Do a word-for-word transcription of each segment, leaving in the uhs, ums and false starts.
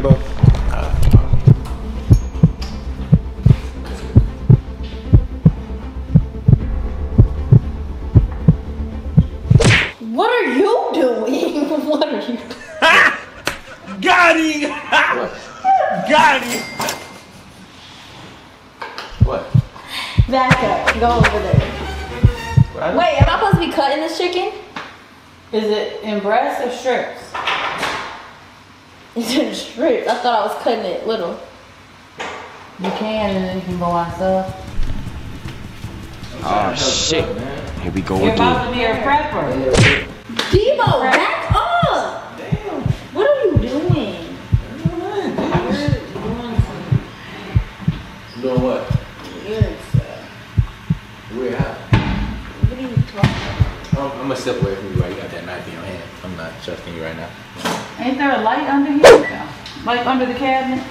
Debo. What are you doing? What are you doing? Got him! Got him! What? Back up. Go over there. What? Wait, am I supposed to be cutting this chicken? Is it in breasts or strips? It's in strips. I thought I was cutting it little. You can, and then you can go outside. Oh, shit. Man. Here we go You're again. You're about to be a prepper. Debo, back up! Damn. What are you doing? You doing what? I'm gonna step away from you while you got that knife in your hand. I'm not trusting you right now. Ain't there a light under here? Like under the cabinet?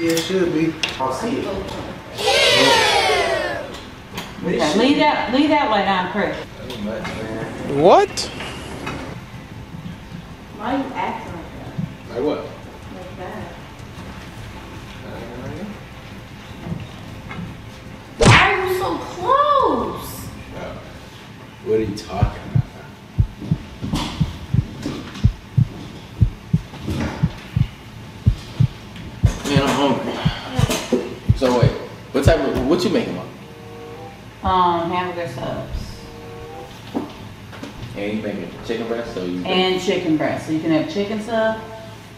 Yeah, it should be. I'll see it. Yeah. Okay, leave that, leave that light on, Chris. What? Why are you acting like that? Like what? Like that. Why are you so close? What are you talking about? Man, I'm hungry. Yeah. So wait, what type of what you making up? Um, hamburger subs. And you making chicken breast, so you and chicken breast, so you can have chicken sub,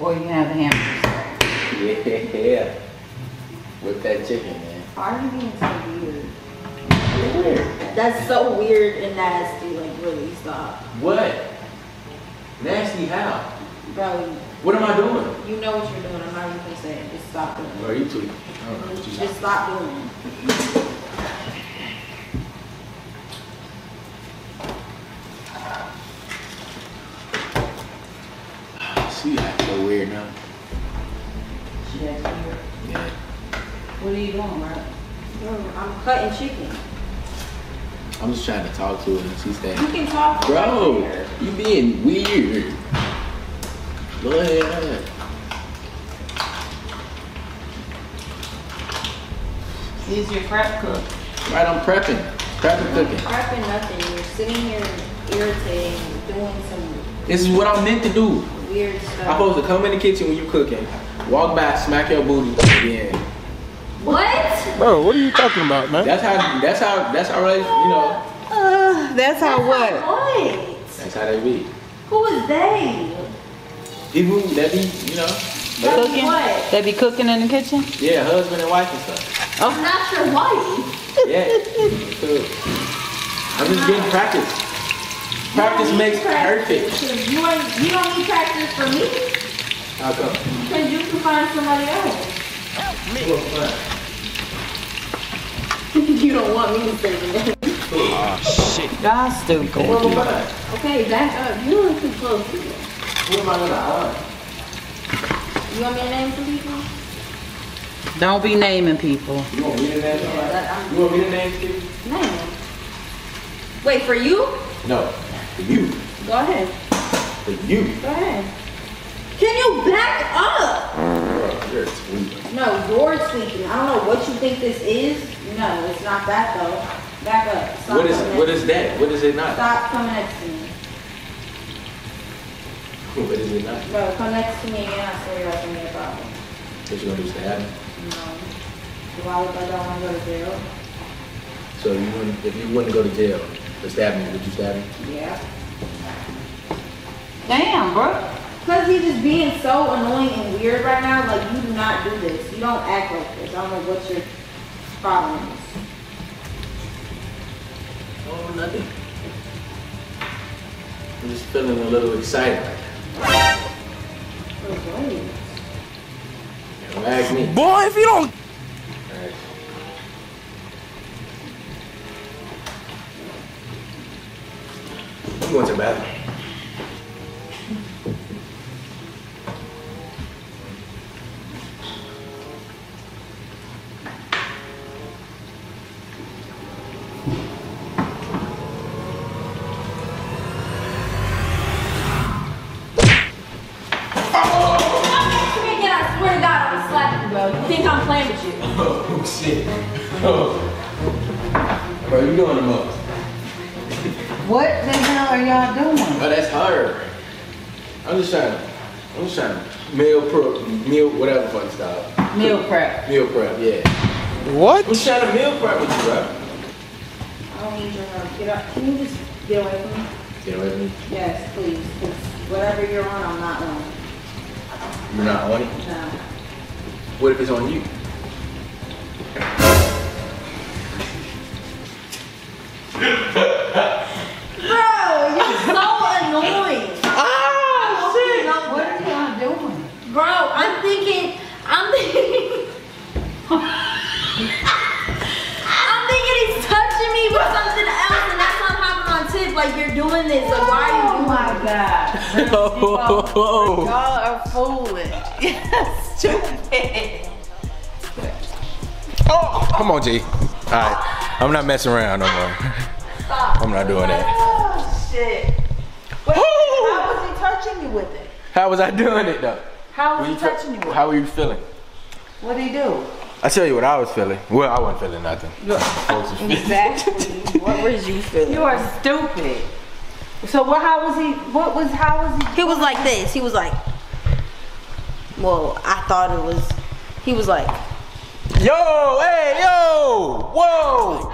or you can have the hamburger sub. Yeah, with that chicken, man. Why are you being so weird? Weird. That's so weird and nasty, like really, stop. What? Nasty how? Bro. What am I doing? You know what you're doing, I'm not even gonna say it. Just stop doing it. Bro, you too. I don't know what you Just talking. Stop doing it. She acting so weird now. She acting weird? Yeah. What are you doing, bro? Bro, I'm cutting chicken. I'm just trying to talk to her and she's saying, you can talk to Bro, her. You being weird. Go ahead. Is your prep cook? Right, I'm prepping. Prepping you're cooking. Prepping nothing. You're sitting here irritating, doing some. This is what I'm meant to do. Weird stuff. I'm supposed to come in the kitchen when you're cooking, walk by, smack your booty again. What? Bro, what are you talking about, man? That's how, that's how, that's how, you know. Uh, that's how what? What? That's how they be. Who is they? People that be, you know. Cooking? What? They be cooking in the kitchen? Yeah, husband and wife and stuff. Oh, I'm not your wife. Yeah. Cool. I'm just getting practice. Practice makes practice. perfect. You, ain't, you don't need practice for me. How come? Because you can find somebody else. You don't want me to say that. Oh shit. That's stupid. Okay, back up. You look too close to it. What am I gonna ask? You want me to name some people? Don't be naming people. You want me to name people? Yeah, you want me to name people? No. Wait, for you? No. For you. Go ahead. For you. Go ahead. Can you back up? You're tweaking. No, you're tweaking. I don't know what you think this is. No, it's not that though. Back up. Stop what is what is that? What is it not? Stop coming next to me. What is it not? Bro, come next to me and I swear you're not gonna be a problem. What you gonna do, stab me? No. Why would I don't wanna go to jail? So you wouldn't if you wouldn't go to jail for stabbing me, would you stab me? Yeah. Damn, bro. Because he's just being so annoying and weird right now, like you do not do this. You don't act like this. I don't know what your problem is. Oh, nothing. I'm just feeling a little excited right now. Don't ask me. Boy, if you don't. All right. I'm going to the bathroom. Oh. think I'm playing with you. Oh, shit. Oh. Bro, you doing the most. What the hell are y'all doing? Oh, that's hard. I'm just trying to, I'm just trying to meal prep, meal, whatever fucking style. Meal prep. Meal prep, yeah. What? I'm trying to meal prep with you, bro. I don't need your help. Get up. Can you just get away from me? Get away from me? Yes, please. Whatever you're on, I'm not on. You're not on it? No. What if it's on you? Bro, you're so annoying. Ah, shit. What are y'all doing? Bro, I'm thinking, I'm thinking. I'm thinking he's touching me with something else, and that's why I'm hopping on tip. Like, you're doing this, so why are you doing this? Oh my God. Oh, oh. Y'all are fooling. Yes, stupid. Oh, come on, G. All right, I'm not messing around no more. Stop. I'm not doing that. Oh, shit. Wait, how was he touching you with it? How was I doing it, though? How was he touching you with it? How were you feeling? What did he do? I tell you what I was feeling. Well, I wasn't feeling nothing. Exactly. What was you feeling? You are stupid. So what? How was he? What was? How was he? He was like this. He was like. Well, I thought it was. He was like. Yo! Hey! Yo! Whoa!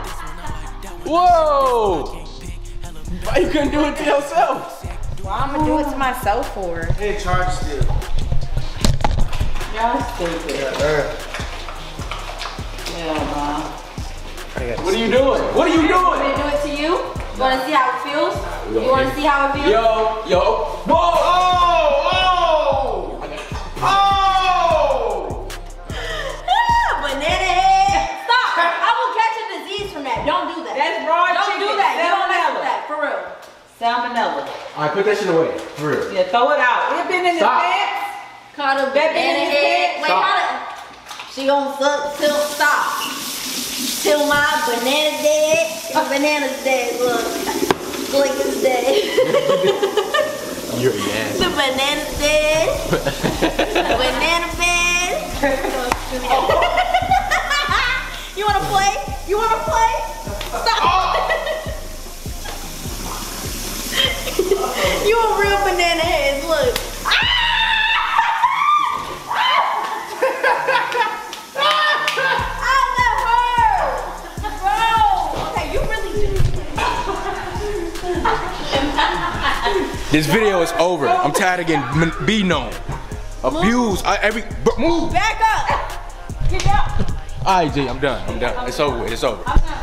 Whoa! Why you couldn't do it to yourself? Well, I'm gonna do it to myself for. Hey, charge still. Y'all stupid. Yeah, man. What are you doing? What are you doing? Gonna do it to you? You wanna see how it feels? You wanna see how it feels? Yo! Yo! Whoa! Oh! Don't do that. That's raw chicken. Don't do that. You don't mess with that. For real. Salmonella. All right, put that shit away. For real. Yeah, throw it out. It been in the pants. Caught a baby in the head. Wait, how the... She gonna suck till stop. Till my banana's dead. My banana's dead. Look. Flick is dead. You're dead. The banana's dead. The banana bed. You wanna play? You wanna play? Stop! Oh. You a real banana head, look. I love her! Bro! Okay, you really do. This video is over. I'm tired of getting be known. Abused. I, every, move! Back up! Get out! All right, G, I'm done. I'm done. It's over with. It's over.